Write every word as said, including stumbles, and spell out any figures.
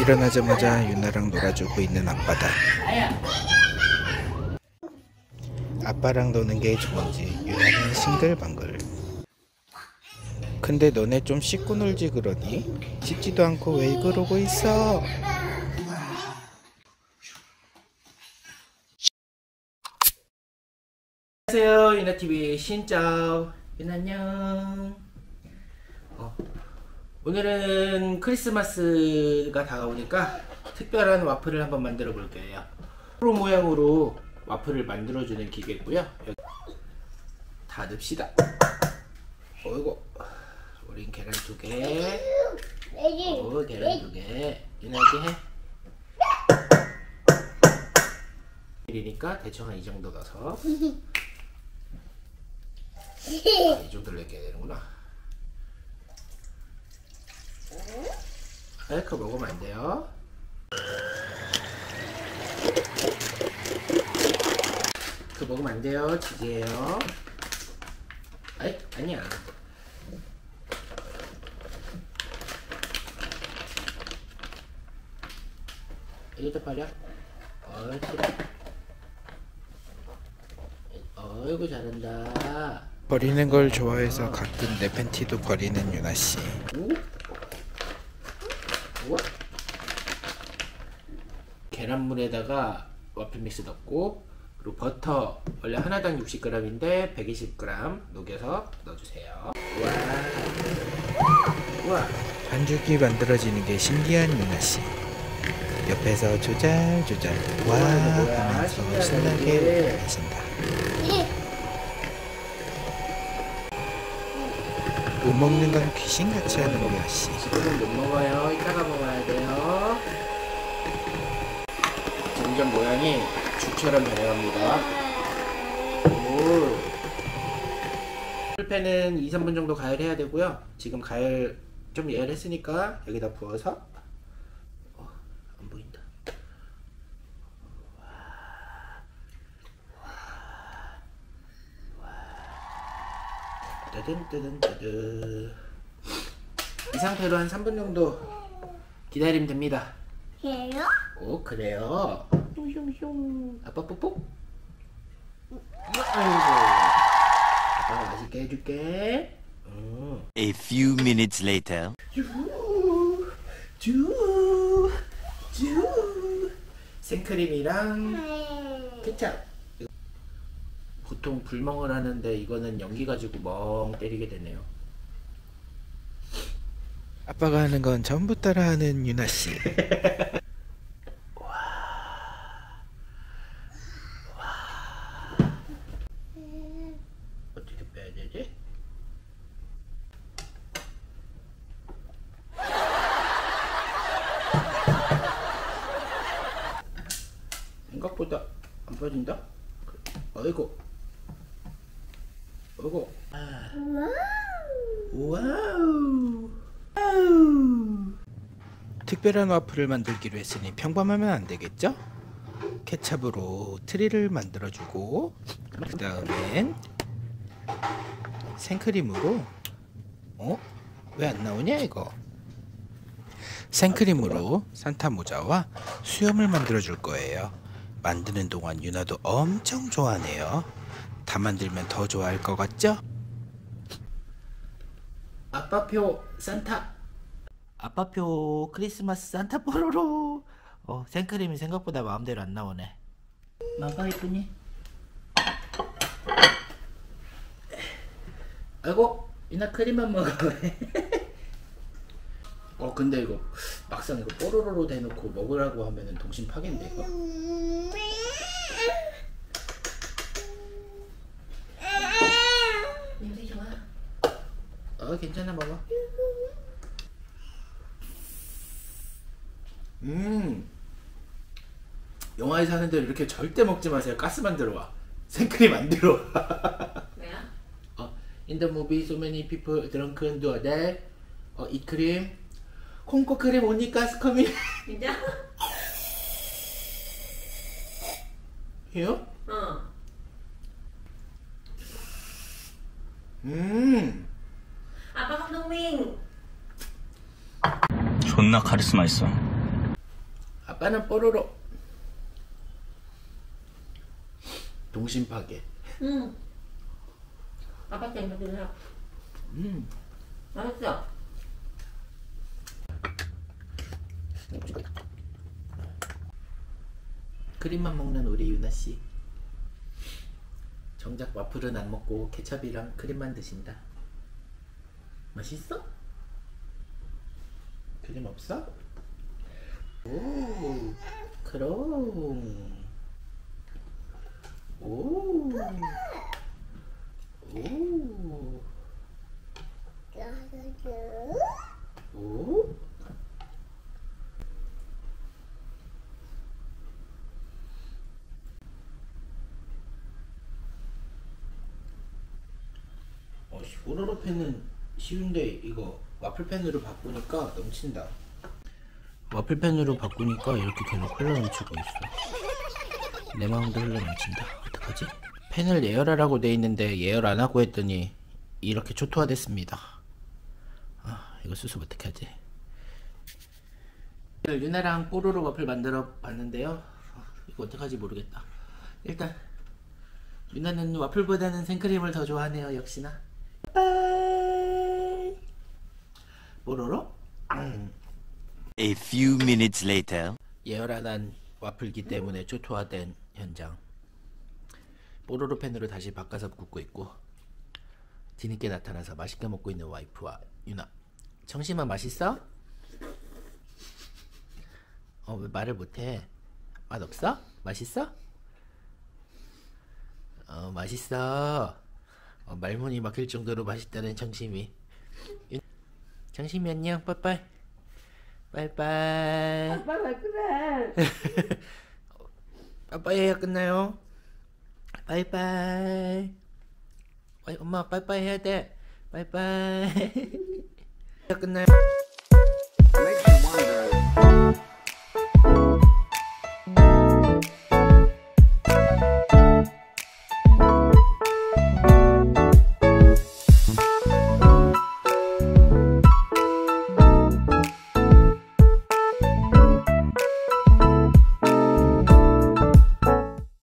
일어나자마자 유나랑 놀아주고 있는 아빠다. 아빠랑 노는 게 좋은지 유나는 싱글벙글. 근데 너네 좀 씻고 놀지 그러니? 씻지도 않고 왜 그러고 있어? 안녕하세요, 유나 티비 신짜오. 유나 안녕. 어, 오늘은 크리스마스가 다가오니까 특별한 와플을 한번 만들어 볼 거예요. 세로 모양으로 와플을 만들어주는 기계고요. 다 넣읍시다. 어이고, 우린 계란 두 개. 오, 계란 두 개. 이나게 해. 이니까 대충 한 이 정도 넣어서. 아, 이 정도를 넣게 되는구나. 아, 그거 먹으면 안 돼요. 그거 먹으면 안 돼요. 지지예요. 아이, 아니야. 이것도 버려. 옳지. 어이구 잘한다. 버리는 걸 좋아해서 가끔 내 팬티도 버리는 유나씨. 계란물에다가 와플믹스 넣고, 그리고 버터 원래 하나당 육십 그램인데 백이십 그램 녹여서 넣어주세요. 우와. 우와. 반죽이 만들어지는 게 신기한 유나씨. 옆에서 조잘조잘 와 하면서 신나게 웃어내신다. 못 먹는 건 귀신같이 하는 거야, 씨. 지금은 못 먹어요. 이따가 먹어야 돼요. 점점 모양이 죽처럼 변해갑니다. 오. 풀팬은 이, 삼 분 정도 가열해야 되고요. 지금 가열 좀 예열했으니까 여기다 부어서. 어, 안 보인다. 와. 따든따든따든. 이 상태로 한 삼 분 정도 기다리면 됩니다. 그래요? 오, 그래요. 슝슝슝. 아빠 뽀뽀. 아빠가 맛있게 해줄게. 음. A few minutes later. 쭈우 쭈우 쭈우. 생크림이랑 케첩. 보통 불멍을 하는데 이거는 연기 가지고 멍 때리게 되네요. 아빠가 하는 건 전부 따라하는 유나 씨. 와. 와. 어떻게 빼야 되지? 생각보다 안 빠진다. 어이구. 오고. 아. 와우. 와우. 특별한 와플을 만들기로 했으니 평범하면 안 되겠죠? 케첩으로 트리를 만들어주고, 그 다음엔 생크림으로. 어? 왜 안 나오냐 이거? 생크림으로 산타 모자와 수염을 만들어줄 거예요. 만드는 동안 유나도 엄청 좋아하네요. 다 만들면 더 좋아할 것 같죠? 아빠표 산타! 아빠표 크리스마스 산타 뽀로로! 어, 생크림이 생각보다 마음대로 안 나오네. 마가 이쁘니? 아이고! 유나 크림만 먹어. 어, 근데 이거 막상 이거 뽀로로로 대놓고 먹으라고 하면은 동심 파괴인데 이거? 어, 괜찮아, 먹어. 음, 영화에서 하는데 이렇게 절대 먹지 마세요. 가스만 들어와. 생크림 안 들어와. 왜요? 어, in the movie so many people drunk and do that. 어, 이 크림 콩고 크림 오니까 스커미. 진짜? 해요? 어. 음. 아빠 감독님 존나 카리스마 있어. 아빠는 뽀로로. 동심 파괴. 응. 아빠 때문에 그래요. 음. 맛있어. 크림만 먹는 우리 유나씨, 정작 와플은 안 먹고 케첩이랑 크림만 드신다. 맛있어? 크림 없어? 오, 크롱. 오, 오, 오. 뽀로로 펜은 쉬운데 이거 와플 펜으로 바꾸니까 넘친다. 와플 펜으로 바꾸니까 이렇게 계속 흘러넘치고 있어. 내 마음도 흘러넘친다. 어떡하지? 펜을 예열하라고 돼 있는데 예열 안 하고 했더니 이렇게 초토화됐습니다. 아, 이거 수습 어떻게 하지? 유나랑 뽀로로 와플 만들어 봤는데요. 이거 어떡하지 모르겠다. 일단 유나는 와플보다는 생크림을 더 좋아하네요. 역시나. 빠이. 뽀로로. 앙. A few minutes later. 예열한 와플기 때문에 초토화된 현장. 뽀로로 펜으로 다시 바꿔서 굽고 있고, 뒤늦게 나타나서 맛있게 먹고 있는 와이프와 유나. 정심아 맛있어? 어, 왜 말을 못해? 맛없어? 맛있어? 어, 맛있어. 어, 말문이 막힐 정도로 맛있다는 정심이. 정심이 안녕. 빠이빠이. 빠이빠이. 아빠 왜 그래? 아빠 해야 끝나요. 빠이빠이. 엄마 빠이빠이 해야 돼. 빠이빠이. 끝나요.